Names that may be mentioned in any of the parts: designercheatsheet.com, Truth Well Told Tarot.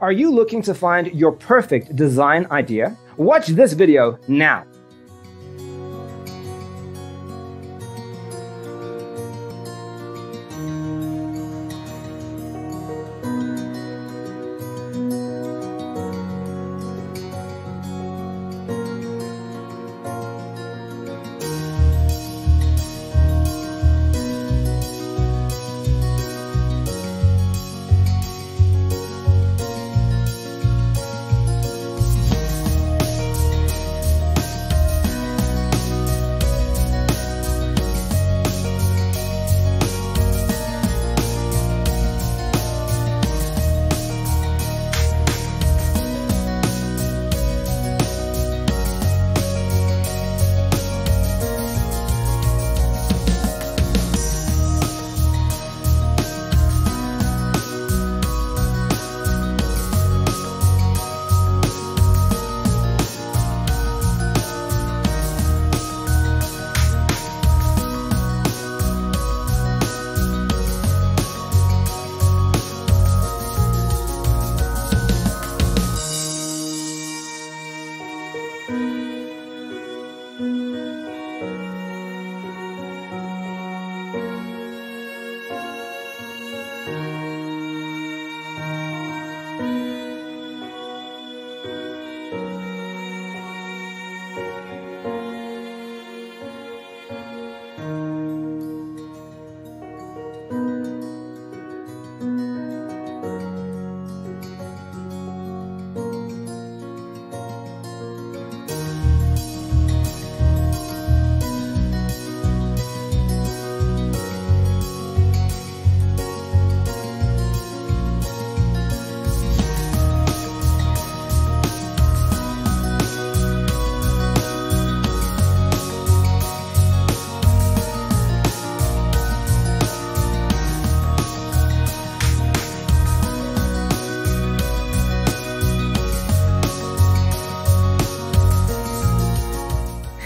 Are you looking to find your perfect design idea? Watch this video now.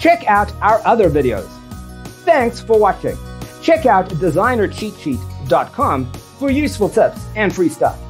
Check out our other videos. Thanks for watching. Check out designercheatsheet.com for useful tips and free stuff.